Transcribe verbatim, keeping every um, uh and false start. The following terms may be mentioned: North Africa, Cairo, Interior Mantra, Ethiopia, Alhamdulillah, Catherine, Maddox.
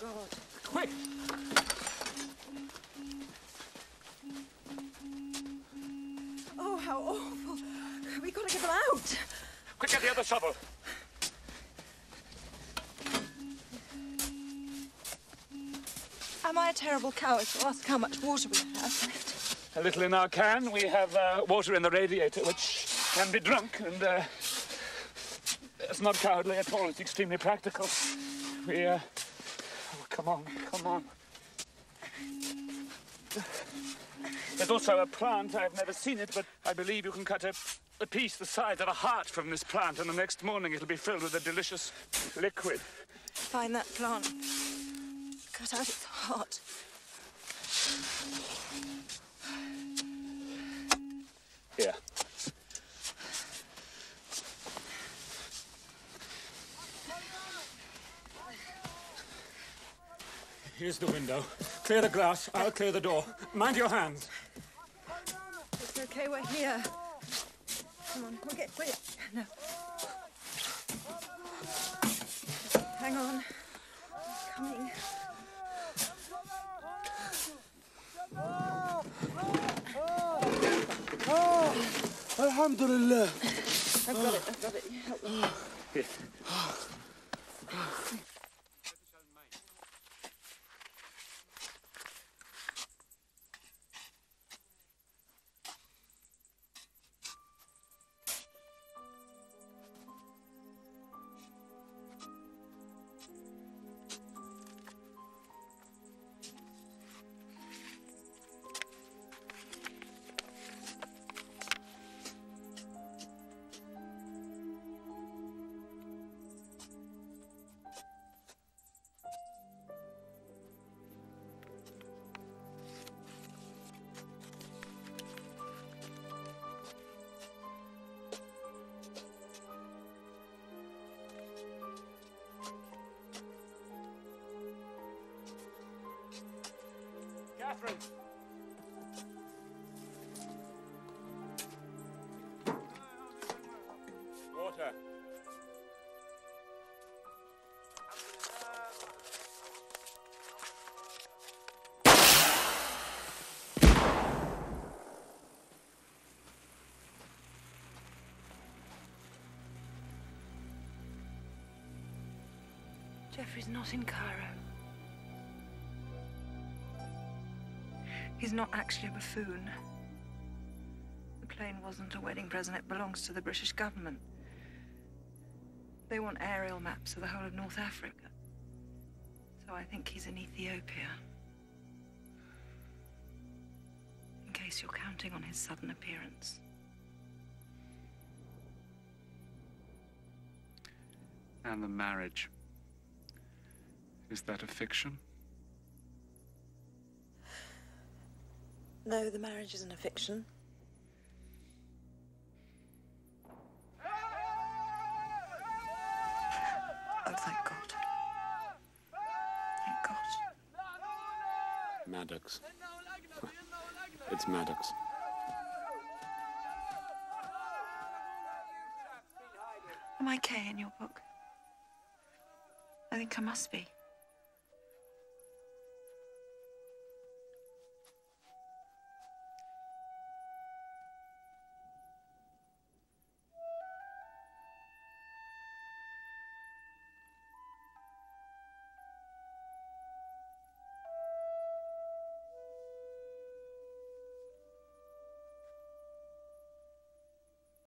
God. Quick! Oh, how awful. We've got to get them out. Quick, get the other shovel. Am I a terrible coward to ask how much water we have? A little in our can. We have uh, water in the radiator, which can be drunk, and uh, it's not cowardly at all. It's extremely practical. We, uh, oh, come on, come on. There's also a plant. I've never seen it, but I believe you can cut a, a piece the size of a heart from this plant, and the next morning it'll be filled with a delicious liquid. Find that plant. Cut out its heart. Here. Here's the window. Clear the glass. I'll clear the door. Mind your hands. It's okay. We're here. Come on. We'll get quick. No. Hang on. I'm coming. Oh, Alhamdulillah. I've got it, I've got it. Help me. Here. Catherine! Water. Jeffrey's not in Cairo. He's not actually a buffoon. The plane wasn't a wedding present. It belongs to the British government. They want aerial maps of the whole of North Africa. So I think he's in Ethiopia. In case you're counting on his sudden appearance. And the marriage. Is that a fiction? No, the marriage isn't a fiction. Oh, thank God. Thank God. Maddox. It's Maddox. Am I Kay in your book? I think I must be.